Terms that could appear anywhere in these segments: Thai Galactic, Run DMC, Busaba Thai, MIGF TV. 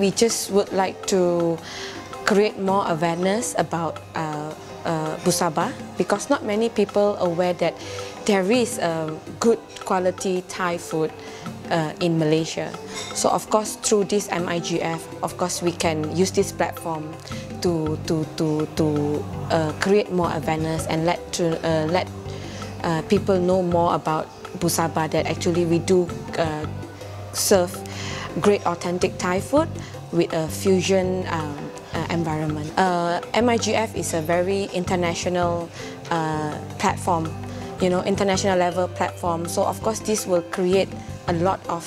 we just would like to create more awareness about Busaba, because not many people are aware that there is good quality Thai food in Malaysia. So of course through this MIGF, of course we can use this platform to create more awareness and let people know more about Busaba, that actually we do serve great authentic Thai food with a fusion environment. MIGF is a very international platform, you know, international level platform. So of course this will create a lot of,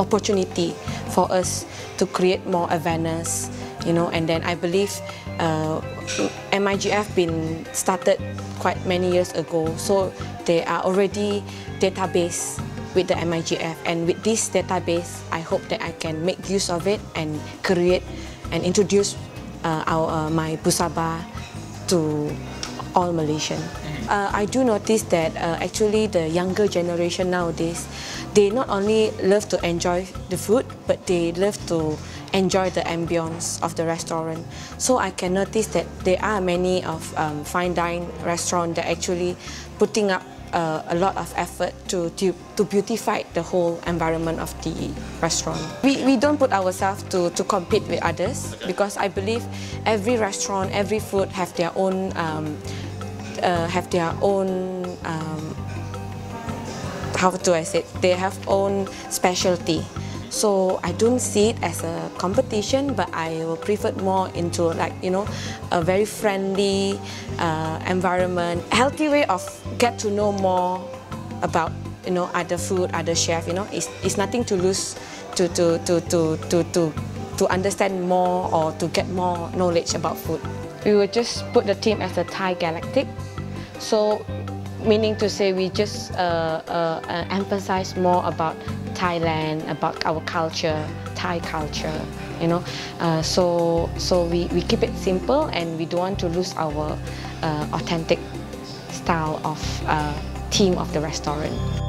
opportunity for us to create more awareness, you know. And then I believe MIGF been started quite many years ago, so they are already database with the MIGF, and with this database, I hope that I can make use of it and create and introduce my Busaba to all Malaysian. I do notice that actually the younger generation nowadays, they not only love to enjoy the food, but they love to enjoy the ambience of the restaurant. So I can notice that there are many of fine dine restaurants that actually putting up a lot of effort to beautify the whole environment of the restaurant. We don't put ourselves to compete with others, because I believe every restaurant, every food have their own how do I say it? They have own specialty. So I don't see it as a competition, but I will prefer more into, like, you know, a very friendly environment, healthy way of get to know more about, you know, other food, other chef. You know, it's nothing to lose to understand more or to get more knowledge about food. We will just put the team as the Thai Galactic. So, meaning to say, we just emphasize more about Thailand, about our culture, Thai culture, you know. So we keep it simple, and we don't want to lose our authentic style of theme of the restaurant.